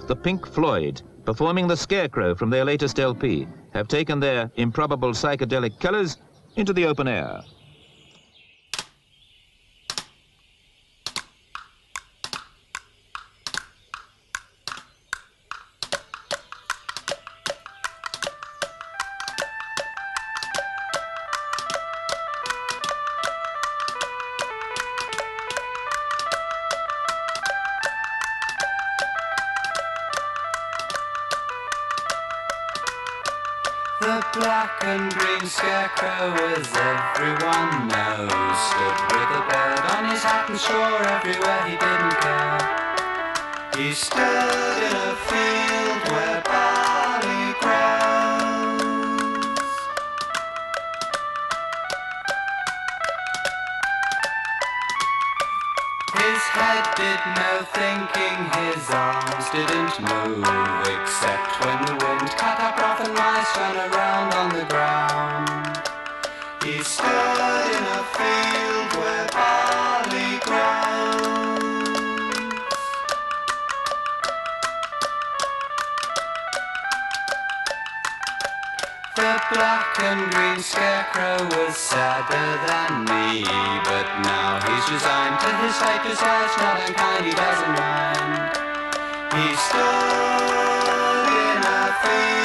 The Pink Floyd, performing The Scarecrow from their latest LP, have taken their improbable psychedelic colors into the open air. The black and green scarecrow, as everyone knows, stood with a bird on his hat and swore everywhere he didn't care. He stood in a field where barley grows. His head did no thinking, his arms didn't move, except when the wind cut up rough and mice ran around on the ground. He stood in a field where barley grows. The black and green scarecrow was sadder than me, but now he's resigned to his fate, 'cause life's not unkind, he doesn't mind. He stood in a field.